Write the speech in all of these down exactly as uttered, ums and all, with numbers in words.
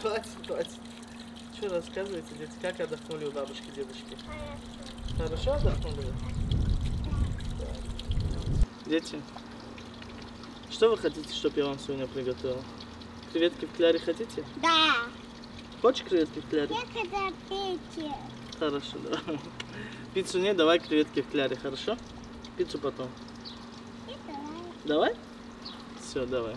Хватит, хватит. Что рассказываете, дети? Как отдохнули у бабушки, дедушки? Хорошо отдохнули? Да. Дети, что вы хотите, чтобы я вам сегодня приготовила? Креветки в кляре хотите? Да. Хочешь креветки в кляре? Я хочу пиццу. Хорошо, да. Пиццу нет, давай креветки в кляре, хорошо? Пиццу потом. И давай. Давай? Все, давай.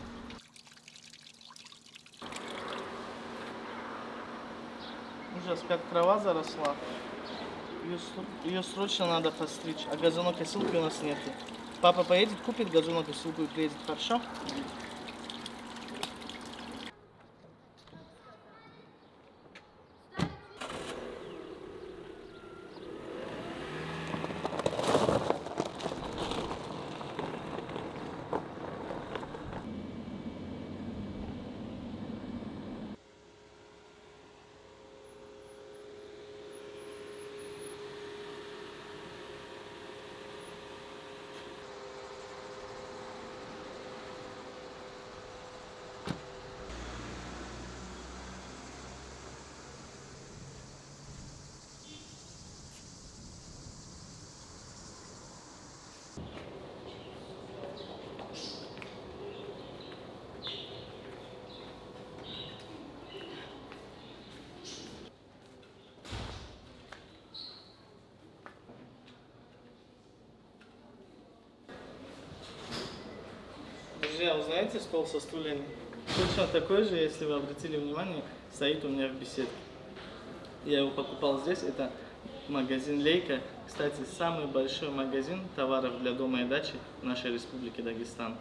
Ужас, как трава заросла. Ее, ее срочно надо постричь, а газонокосилки у нас нет. Папа поедет, купит газонокосилку и приедет, хорошо? Друзья, вы знаете стол со стульями? Точно такой же, если вы обратили внимание, стоит у меня в беседке. Я его покупал здесь, это магазин Лейка. Кстати, самый большой магазин товаров для дома и дачи в нашей республике Дагестан.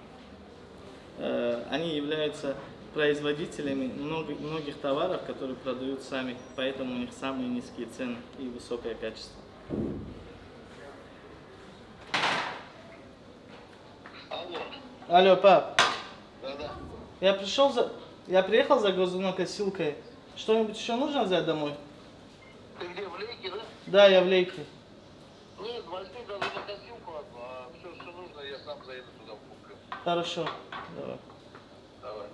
Они являются производителями многих товаров, которые продают сами, поэтому у них самые низкие цены и высокое качество. Алло, пап. Да-да. Я пришел за... Я приехал за газонокосилкой. Что-нибудь еще нужно взять домой? Ты где, в Лейке, да? Да, я в Лейке. Нет, возьми газонокосилку, а все, что нужно, я сам заеду туда в кухню. Хорошо. Давай. Давай.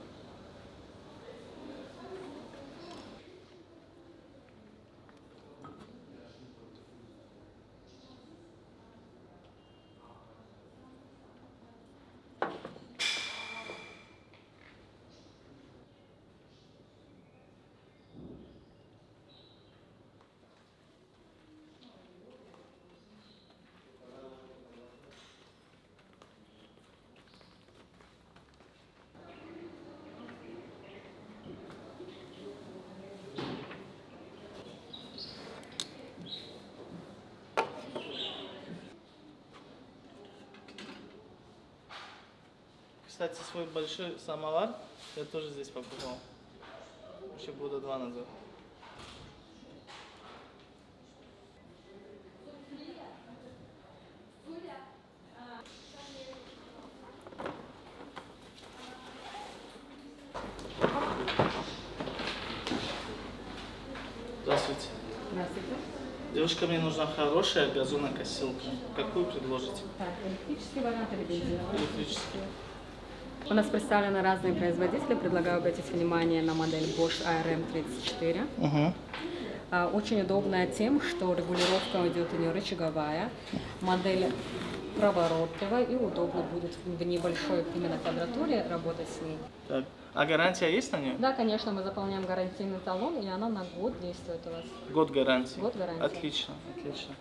Кстати, свой большой самовар я тоже здесь покупал, еще года два назад. Здравствуйте. Здравствуйте. Девушка, мне нужна хорошая газонокосилка. Какую предложите? Так, электрический вариант или бензиновый? Электрический. У нас представлены разные производители. Предлагаю обратить внимание на модель Bosch А Р М тридцать четыре. Угу. Очень удобная тем, что регулировка идет у нее рычаговая. Модель проворотливая и удобно будет в небольшой именно квадратуре работать с ней. Так. А гарантия есть на нее? Да, конечно. Мы заполняем гарантийный талон, и она на год действует у вас. Год гарантии? Год гарантии. Отлично, отлично.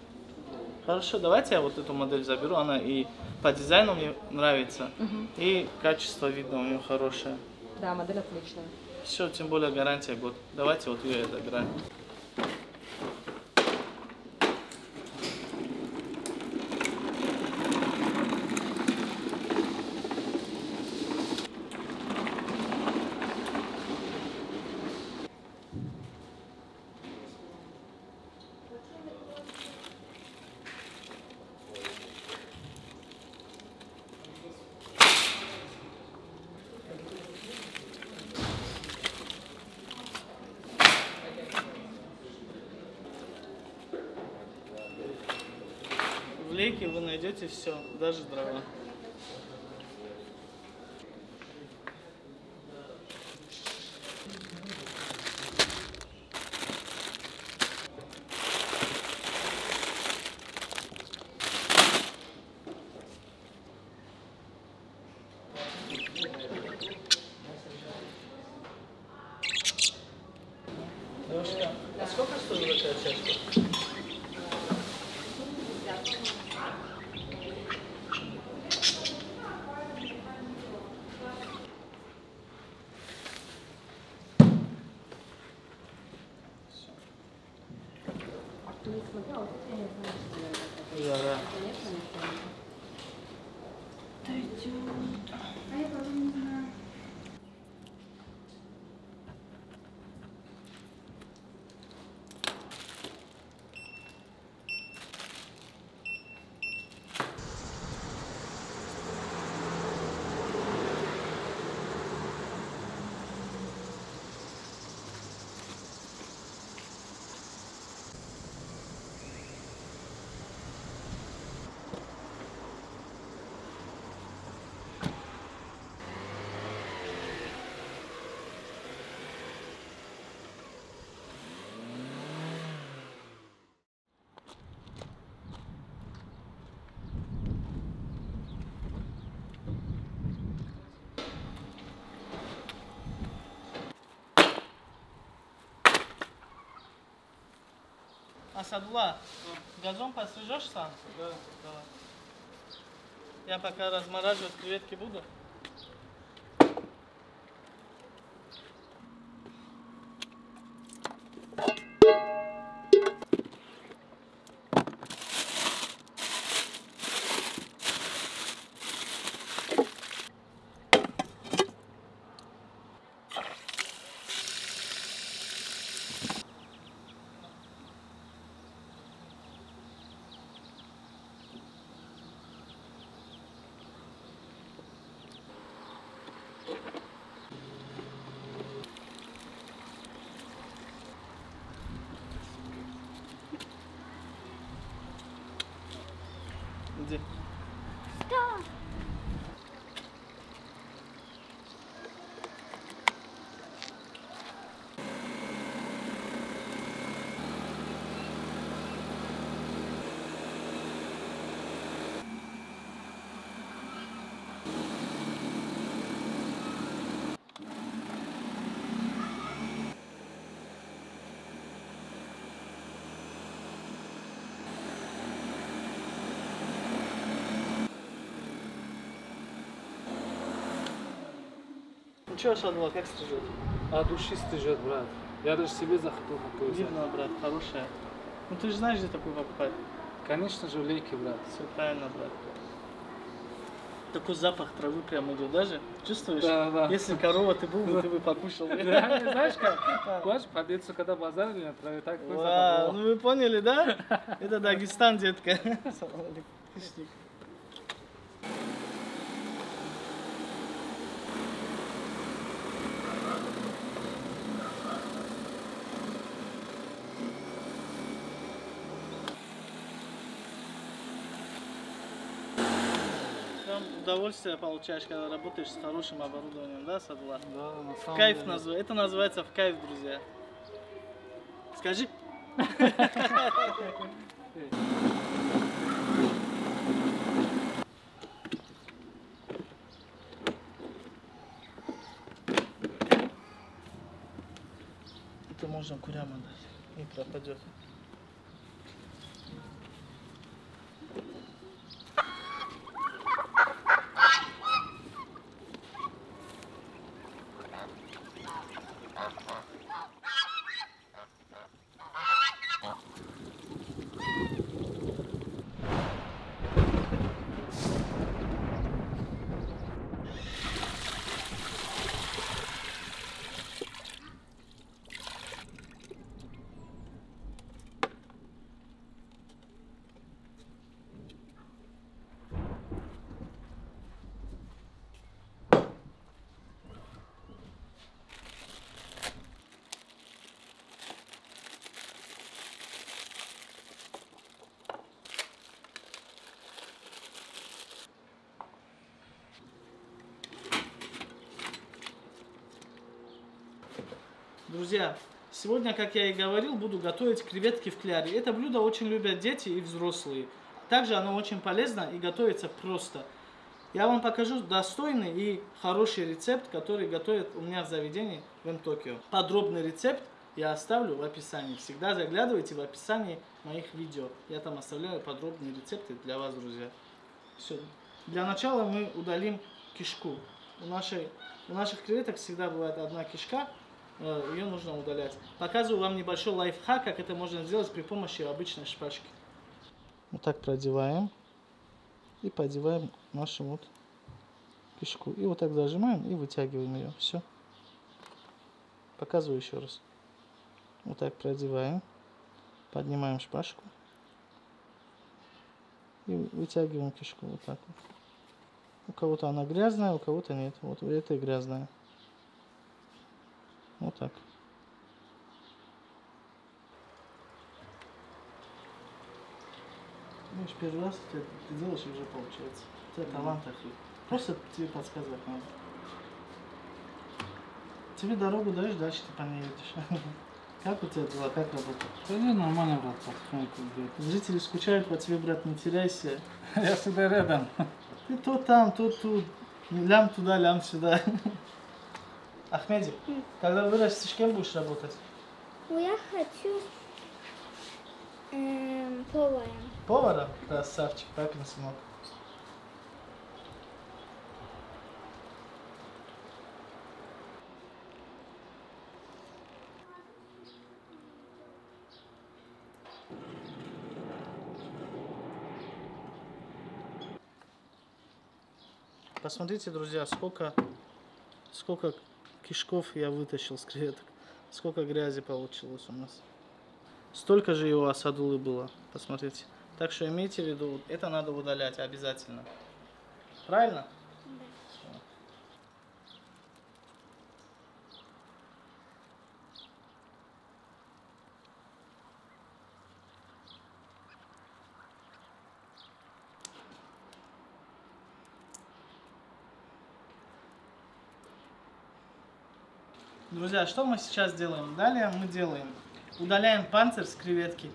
Хорошо, давайте я вот эту модель заберу, она и по дизайну мне нравится, угу. И качество видно у нее хорошее. Да, модель отличная. Все, тем более гарантия год. Давайте вот ее я забираю. В Лейке вы найдете все, даже дрова. Потому что... А сколько стоила эта чашка? Асадулла, да. Газон подстрижешь сам? Да, давай. Я пока размораживать креветки буду. Че Асадулла, как стыжет? А души стыжет, брат. Я даже себе захотел такой взять. Видно, брат, хорошая. Ну ты же знаешь, где такую покупать? Конечно же, в Лейке, брат. Все правильно, брат. Такой запах травы прям идет, даже чувствуешь? Да, да. Если корова ты был, да. Ты бы покушал. Да, знаешь как? Плачь, победцу, когда базарили на траве, так вкусно было. Ну вы поняли, да? Это Дагестан, детка. Удовольствие получаешь, когда работаешь с хорошим оборудованием, да, Асадулла? Да, на самом кайф деле. Назв... Это называется в кайф, друзья. Скажи. Это можно курям отдать, не пропадет. Друзья, сегодня, как я и говорил, буду готовить креветки в кляре. Это блюдо очень любят дети и взрослые. Также оно очень полезно и готовится просто. Я вам покажу достойный и хороший рецепт, который готовят у меня в заведении в Вентокио. Подробный рецепт я оставлю в описании. Всегда заглядывайте в описании моих видео. Я там оставляю подробные рецепты для вас, друзья. Все. Для начала мы удалим кишку. У, нашей, у наших креветок всегда бывает одна кишка. Ее нужно удалять. Показываю вам небольшой лайфхак, как это можно сделать при помощи обычной шпажки. Вот так продеваем. И подеваем нашу вот кишку. И вот так зажимаем и вытягиваем ее. Все. Показываю еще раз. Вот так продеваем. Поднимаем шпажку. И вытягиваем кишку. Вот так вот. У кого-то она грязная, у кого-то нет. Вот это и грязная. Вот так. Ну, первый раз ты, ты делаешь, и уже получается. У тебя талант такой. Просто тебе подсказывать надо. Тебе дорогу даешь, дальше ты по ней едешь. Как у тебя дела, как работа? Да не, нормально, брат, потихоньку идет. Жители скучают по тебе, брат, не теряйся. Я всегда рядом. Ты то там, то тут. Лям туда, лям сюда. Ахмедик, когда вырастешь, кем будешь работать? Ну, я хочу эм, поваром. Поваром? Красавчик, папин сынок. Посмотрите, друзья, сколько, сколько кишков я вытащил с креветок. Сколько грязи получилось у нас. Столько же его асадулы было. Посмотрите. Так что имейте в виду, это надо удалять обязательно. Правильно? Да. Друзья, что мы сейчас делаем? Далее мы делаем, удаляем панцирь с креветки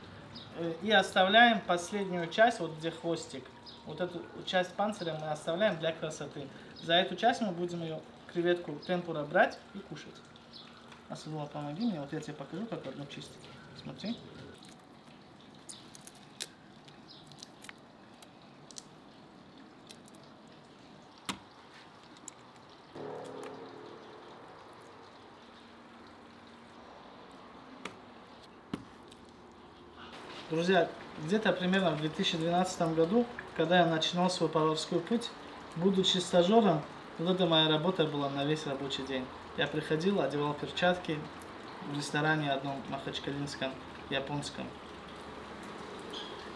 и оставляем последнюю часть, вот где хвостик. Вот эту часть панциря мы оставляем для красоты. За эту часть мы будем ее, креветку темпура, брать и кушать. Асадула, помоги мне, вот я тебе покажу, как одну чистить. Смотри. Друзья, где-то примерно в две тысячи двенадцатом году, когда я начинал свой поварской путь, будучи стажером, вот это моя работа была на весь рабочий день. Я приходил, одевал перчатки в ресторане одном махачкалинском, японском.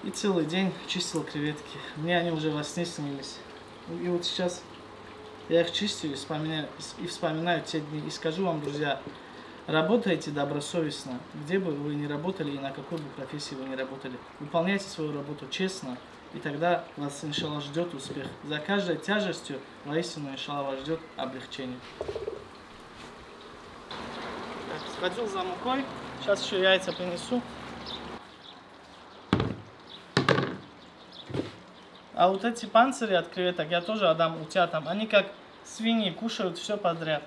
И целый день чистил креветки. Мне они уже во сне снились. И вот сейчас я их чистил и вспоминаю, и вспоминаю те дни. И скажу вам, друзья, работайте добросовестно, где бы вы ни работали и на какой бы профессии вы ни работали. Выполняйте свою работу честно, и тогда вас, иншалла, ждет успех. За каждой тяжестью, воистину, иншалла, вас ждет облегчение. Так, сходил за мукой, сейчас еще яйца принесу. А вот эти панцири от креветок я тоже отдам утятам. Они как свиньи кушают все подряд.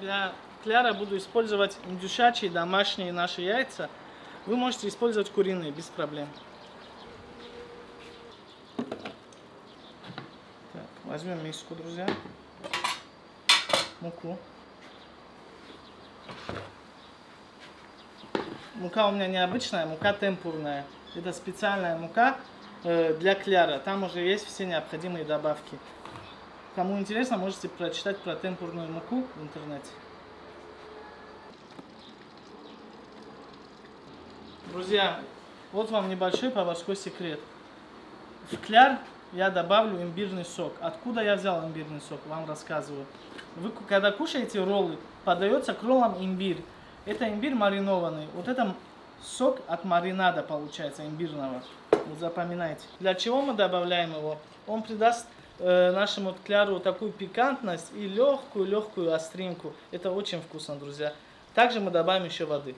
Для кляра буду использовать индюшачьи, домашние наши яйца. Вы можете использовать куриные, без проблем. Так, возьмем миску, друзья. Муку. Мука у меня необычная, мука темпурная. Это специальная мука для кляра. Там уже есть все необходимые добавки. Кому интересно, можете прочитать про темпурную муку в интернете. Друзья, вот вам небольшой поварской секрет. В кляр я добавлю имбирный сок. Откуда я взял имбирный сок, вам рассказываю. Вы, когда кушаете роллы, подается к роллам имбирь. Это имбирь маринованный. Вот это сок от маринада получается, имбирного. Вот запоминайте. Для чего мы добавляем его? Он придаст нашему кляру такую пикантность и легкую-легкую остринку. Это очень вкусно, друзья. Также мы добавим еще воды.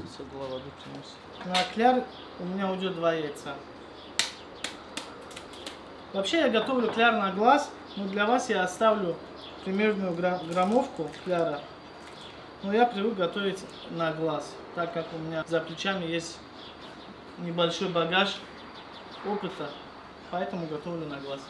Все, голова дотянулась. На кляр у меня уйдет два яйца. Вообще я готовлю кляр на глаз, но для вас я оставлю примерную граммовку кляра. Но я привык готовить на глаз, так как у меня за плечами есть небольшой багаж опыта, поэтому готовлю на глаз.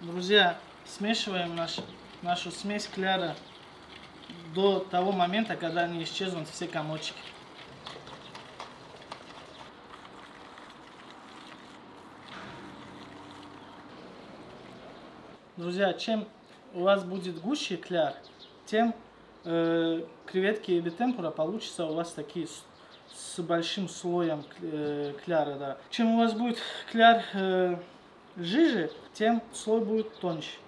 Друзья, смешиваем наш, нашу смесь кляра до того момента, когда не исчезнут все комочки. Друзья, чем у вас будет гуще кляр, тем э, креветки или темпура получатся у вас такие с большим слоем э, кляра. Да. Чем у вас будет кляр э, жиже, тем слой будет тоньше.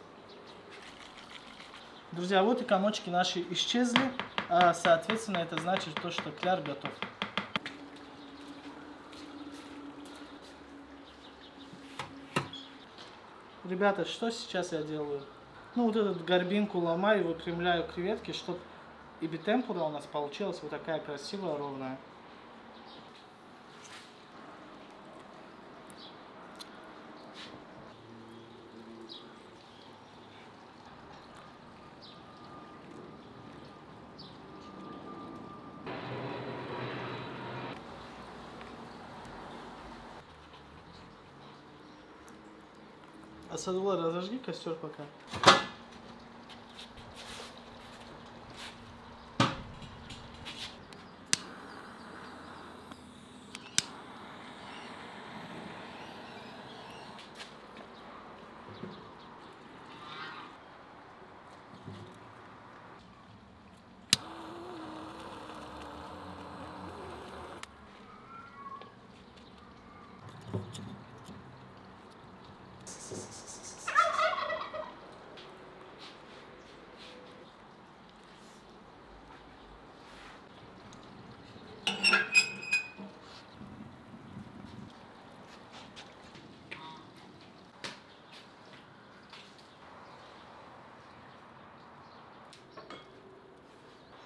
Друзья, вот и комочки наши исчезли, а соответственно это значит то, что кляр готов. Ребята, что сейчас я делаю? Ну вот эту горбинку ломаю, выпрямляю креветки, чтобы и темпура у нас получилась вот такая красивая, ровная. Асадулла, разожги костер пока.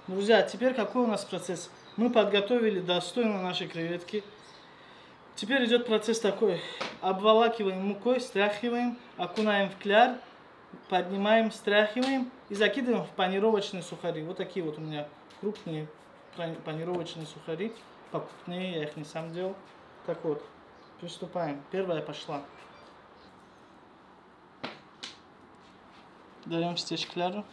Друзья, теперь какой у нас процесс? Мы подготовили достойно наши креветки. Теперь идет процесс такой. Обволакиваем мукой, стряхиваем, окунаем в кляр, поднимаем, стряхиваем и закидываем в панировочные сухари. Вот такие вот у меня крупные панировочные сухари. Покупные, я их не сам делал. Так вот, приступаем. Первая пошла. Даем стечь кляру.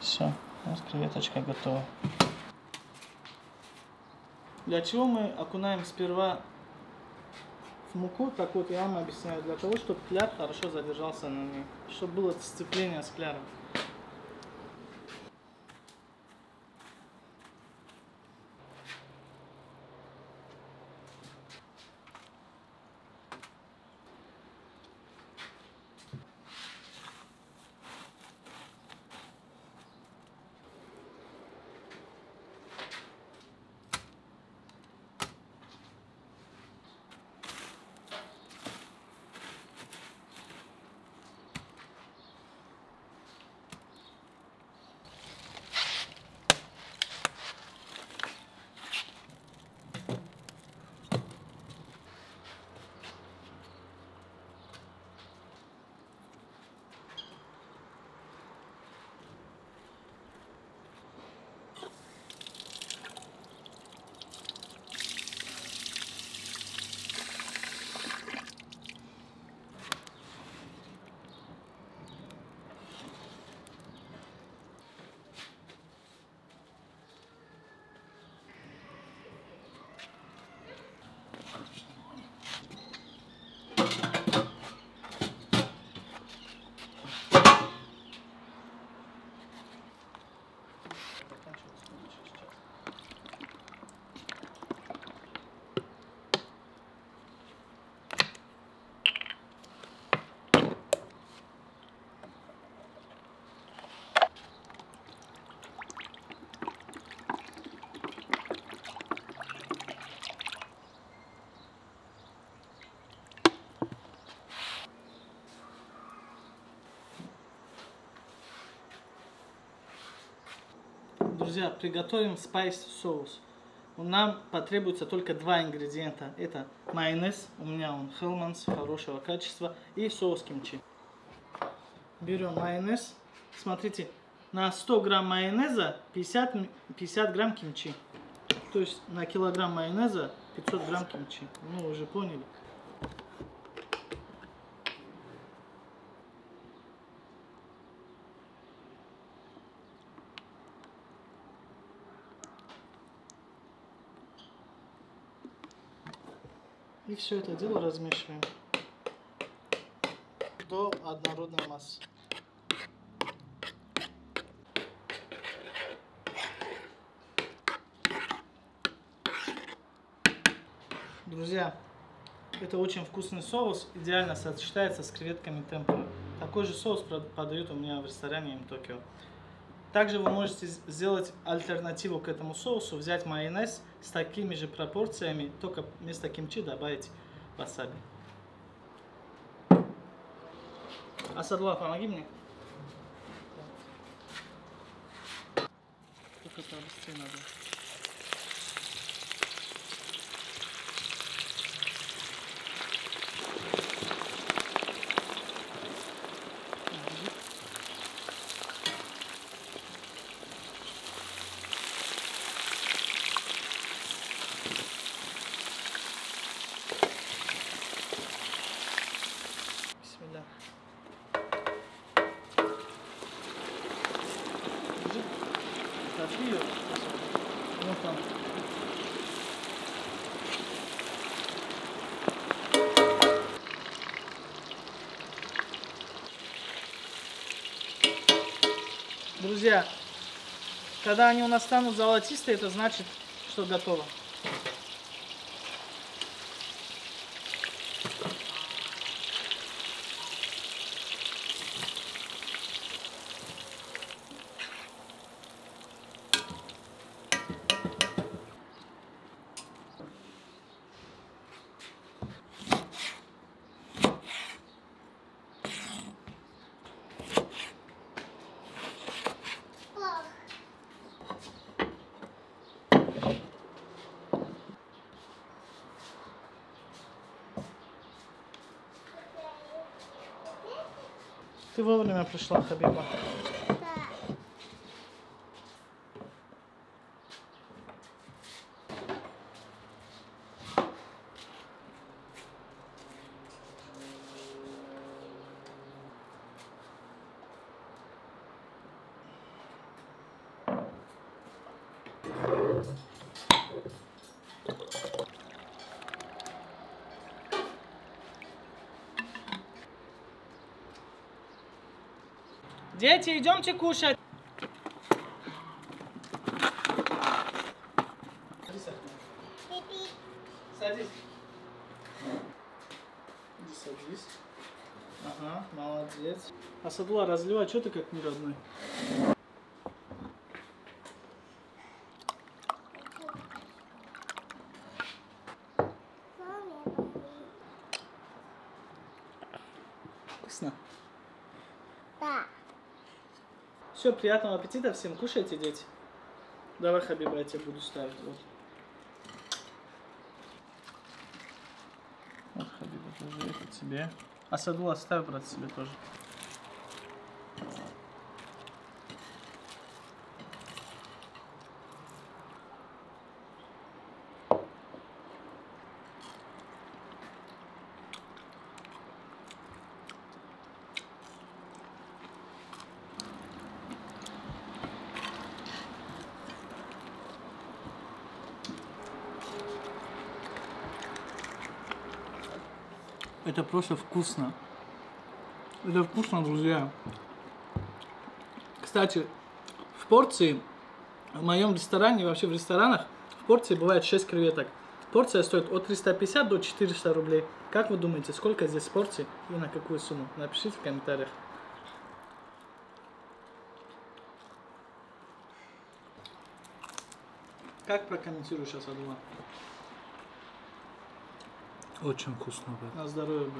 Все, у нас креветочка готова. Для чего мы окунаем сперва в муку? Так вот, я вам объясняю. Для того, чтобы кляр хорошо задержался на ней. Чтобы было сцепление с кляром. друзья, приготовим спайси соус. Нам потребуется только два ингредиента. Это майонез, у меня он Хеллманс хорошего качества, и соус кимчи. Берем майонез. Смотрите, на сто грамм майонеза пятьдесят, пятьдесят грамм кимчи. То есть на килограмм майонеза пятьсот грамм кимчи. Ну, вы уже поняли. И все это дело размешиваем до однородной массы. Друзья, это очень вкусный соус, идеально сочетается с креветками темпура. Такой же соус подают у меня в ресторане в Токио. Также вы можете сделать альтернативу к этому соусу, взять майонез с такими же пропорциями, только вместо кимчи добавить васаби. Асадла, помоги мне. Только это быстрее надо. Друзья, когда они у нас станут золотистые, это значит, что готово. Ты вовремя пришла, Хабиба. Да. Дети, идемте кушать. Садись. Садись. Иди садись. Ага, молодец. Асадла, разливай, что ты как не родной? Вкусно? Да. Все, приятного аппетита всем, кушайте, дети. Давай, Хабиба, я тебе буду ставить. Вот, вот Хабиба, тоже это тебе. Асадула, ставь, брат, себе тоже. Это просто вкусно. Это вкусно, друзья. Кстати, в порции, в моем ресторане, вообще в ресторанах, в порции бывает шесть креветок. Порция стоит от трёхсот пятидесяти до четырёхсот рублей. Как вы думаете, сколько здесь порций и на какую сумму? Напишите в комментариях. Как прокомментирую сейчас, я думаю? Очень вкусно, брат. На здоровье,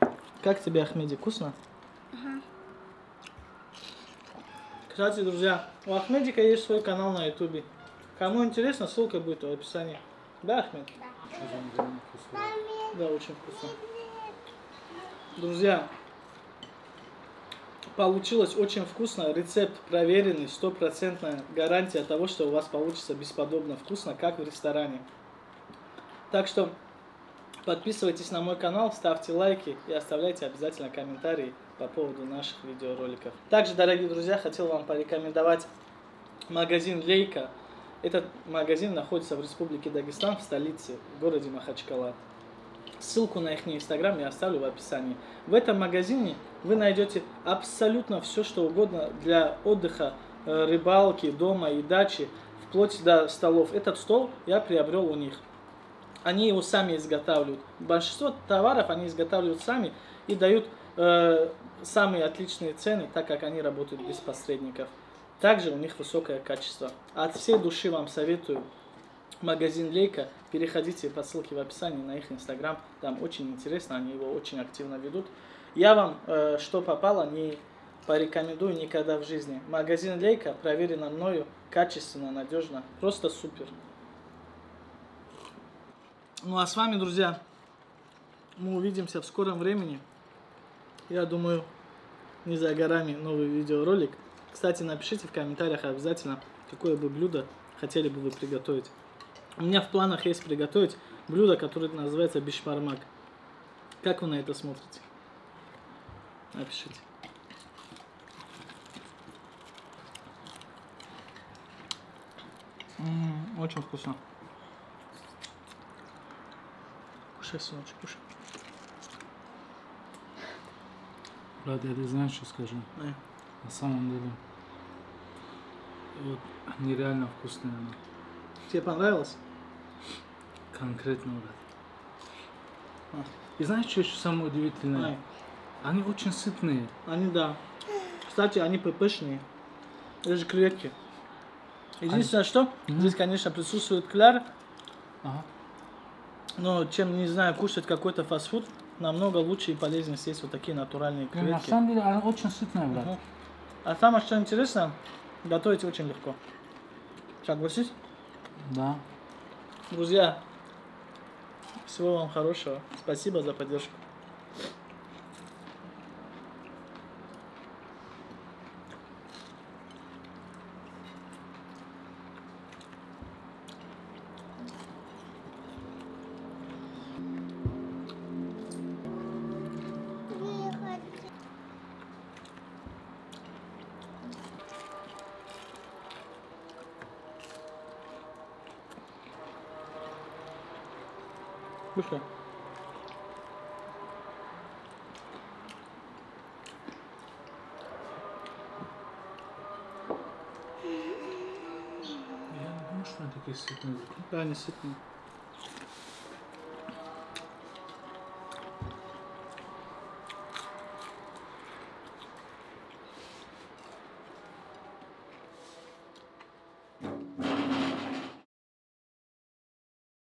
брат. Как тебе, Ахмеди, вкусно? Ага. Кстати, друзья, у Ахмедика есть свой канал на ютубе. Кому интересно, ссылка будет в описании. Да, Ахмед? Да. Да, очень вкусно. Друзья, получилось очень вкусно. Рецепт проверенный, стопроцентная гарантия того, что у вас получится бесподобно вкусно, как в ресторане. Так что подписывайтесь на мой канал, ставьте лайки и оставляйте обязательно комментарии по поводу наших видеороликов. Также, дорогие друзья, хотел вам порекомендовать магазин Лейка. Этот магазин находится в Республике Дагестан, в столице, в городе Махачкала. Ссылку на их инстаграм я оставлю в описании. В этом магазине вы найдете абсолютно все, что угодно для отдыха, рыбалки, дома и дачи, вплоть до столов. Этот стол я приобрел у них. Они его сами изготавливают. Большинство товаров они изготавливают сами и дают э, самые отличные цены, так как они работают без посредников. Также у них высокое качество. От всей души вам советую магазин Лейка. Переходите по ссылке в описании на их инстаграм. Там очень интересно, они его очень активно ведут. Я вам, э, что попало, не порекомендую никогда в жизни. Магазин Лейка проверено мною, качественно, надежно. Просто супер. Ну а с вами, друзья, мы увидимся в скором времени. Я думаю, не за горами новый видеоролик. Кстати, напишите в комментариях обязательно, какое бы блюдо хотели бы вы приготовить. У меня в планах есть приготовить блюдо, которое называется бешбармак. Как вы на это смотрите? Напишите. М-м, очень вкусно. Кушай, сыночек, кушай. Брат, я, ты знаешь, что скажу? Да. На самом деле, вот, нереально вкусные. Тебе понравилось? Конкретно, брат. А. И знаешь, что еще самое удивительное? А. Они очень сытные. Они, да. Кстати, они ппшные. Это же креветки. Единственное, они... что, mm-hmm. здесь, конечно, присутствует кляр. Ага. Но чем, не знаю, кушать какой-то фастфуд, намного лучше и полезнее съесть вот такие натуральные креветки. На самом деле, она очень сытная, брат. Угу. А самое, что интересно, готовить очень легко. Согласись? Да. Друзья, всего вам хорошего. Спасибо за поддержку. Кушай. Я думаю, что они такие сытные. Да, они сытные.